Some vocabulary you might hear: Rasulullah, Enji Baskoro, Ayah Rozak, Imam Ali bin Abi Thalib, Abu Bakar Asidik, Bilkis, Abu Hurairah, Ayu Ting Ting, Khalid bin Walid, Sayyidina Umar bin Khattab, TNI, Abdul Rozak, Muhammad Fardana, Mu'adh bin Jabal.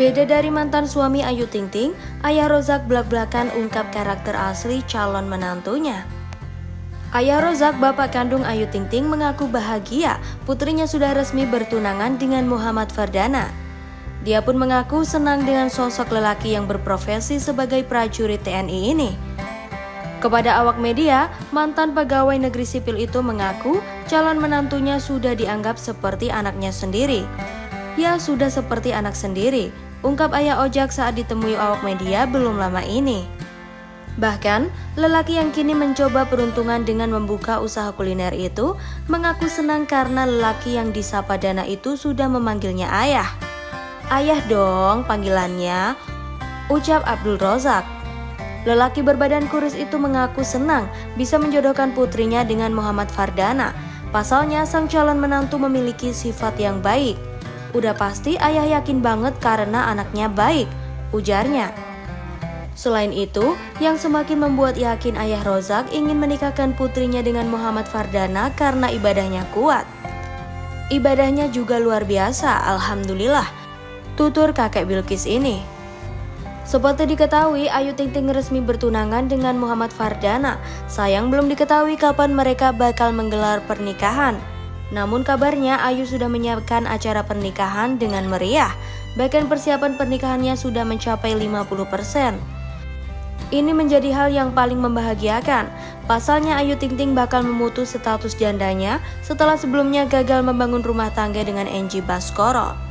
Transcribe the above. Beda dari mantan suami Ayu Ting Ting, Ayah Rozak blak-blakan ungkap karakter asli calon menantunya. Ayah Rozak, bapak kandung Ayu Ting Ting, mengaku bahagia putrinya sudah resmi bertunangan dengan Muhammad Fardana. Dia pun mengaku senang dengan sosok lelaki yang berprofesi sebagai prajurit TNI ini. Kepada awak media, mantan pegawai negeri sipil itu mengaku calon menantunya sudah dianggap seperti anaknya sendiri. Ya, sudah seperti anak sendiri, ungkap Ayah Rozak saat ditemui awak media belum lama ini. Bahkan, lelaki yang kini mencoba peruntungan dengan membuka usaha kuliner itu mengaku senang karena lelaki yang disapa Dana itu sudah memanggilnya ayah. "Ayah dong panggilannya," ucap Abdul Rozak. Lelaki berbadan kurus itu mengaku senang bisa menjodohkan putrinya dengan Muhammad Fardana. Pasalnya, sang calon menantu memiliki sifat yang baik. "Udah pasti ayah yakin banget karena anaknya baik," ujarnya. Selain itu, yang semakin membuat yakin Ayah Rozak ingin menikahkan putrinya dengan Muhammad Fardana karena ibadahnya kuat. "Ibadahnya juga luar biasa, alhamdulillah," tutur kakek Bilkis ini. Seperti diketahui, Ayu Ting Ting resmi bertunangan dengan Muhammad Fardana. Sayang belum diketahui kapan mereka bakal menggelar pernikahan. Namun kabarnya Ayu sudah menyiapkan acara pernikahan dengan meriah. Bahkan persiapan pernikahannya sudah mencapai 50%. Ini menjadi hal yang paling membahagiakan. Pasalnya Ayu Ting Ting bakal memutus status jandanya setelah sebelumnya gagal membangun rumah tangga dengan Enji Baskoro.